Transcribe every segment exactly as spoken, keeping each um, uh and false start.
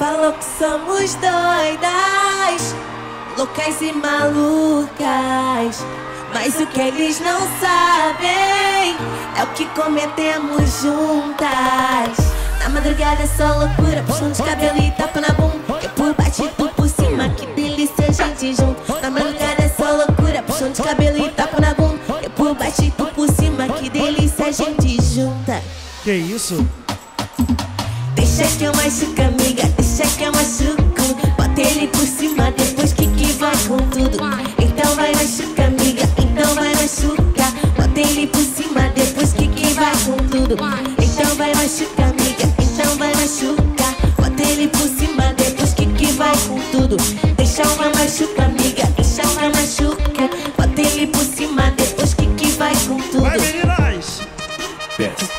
Falam que somos doidas, loucas e malucas, mas o que eles não sabem é o que cometemos juntas. Na madrugada é só loucura, puxando de cabelo e tapa na bunda. Eu por baixo e tu por cima, que delícia a gente junto. Na madrugada é só loucura, puxando de cabelo e tapa na bunda. Eu por baixo e tu por cima, que delícia a gente junta. Que isso? Deixa que eu machuco, amiga, deixa que eu machuco. Bota ele por cima, depois que que vai com tudo. Então vai machuca, amiga, então vai machuca. Bota ele por cima, depois que que vai com tudo. Então vai machuca, amiga, então vai machuca. Bota ele por cima, depois que que vai com tudo. Deixa uma machuca, amiga, deixa uma machuca. Bota ele por cima, depois que que vai com tudo. Vai, meninas! Yes.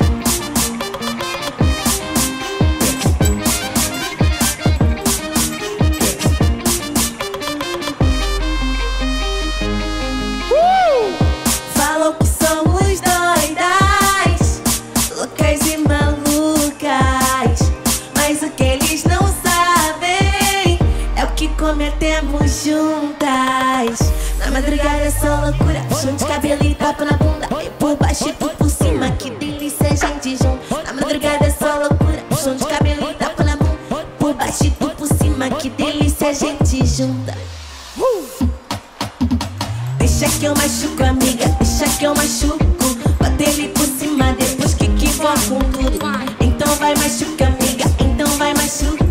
Cometemos juntas. Na madrugada é só loucura, puxão de cabelo e tapa na bunda. E por baixo e tu por cima, que delícia a gente junta. Na madrugada é só loucura, puxão de cabelo e tapa na bunda. Por baixo e tu por cima, que delícia a gente junta. uh! Deixa que eu machuco, amiga, deixa que eu machuco. Bota ele por cima, depois que que voa com tudo. Então vai machuca, amiga, então vai machuca.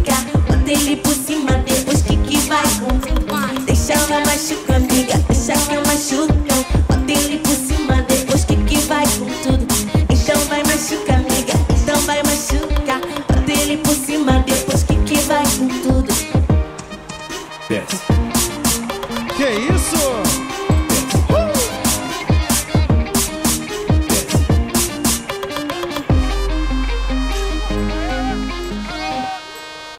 Bota ele por cima, depois que que vai com tudo. Deixa ela machuca, amiga, deixa ela machuca. Bota ele por cima, depois que que vai com tudo. Então vai machuca, amiga, então vai machuca. Bota ele por cima, depois que que vai com tudo. Yes. Que isso?